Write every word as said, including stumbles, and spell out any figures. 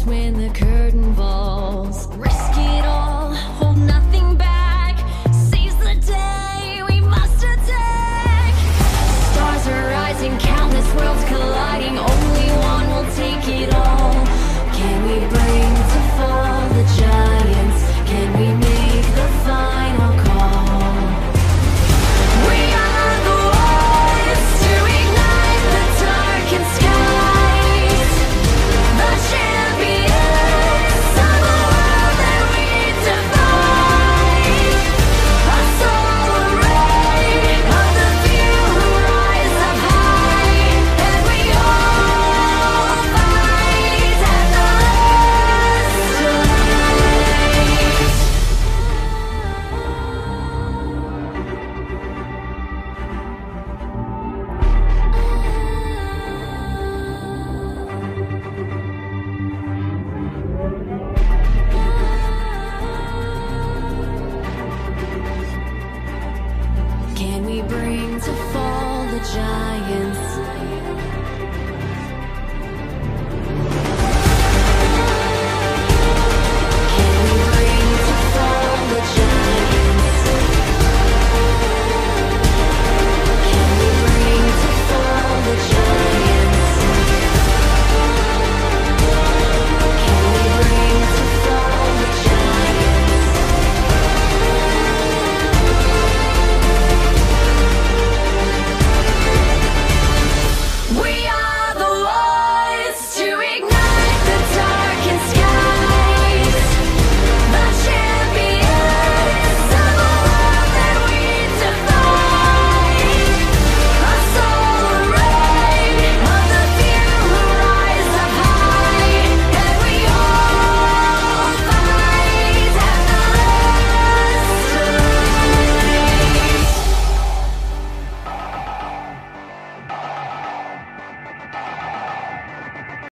dance when the curtain falls. Risk it all, hold nothing back. Seize the day, we must attack. Stars are rising, countless worlds colliding. Only one will take it all. Can we break?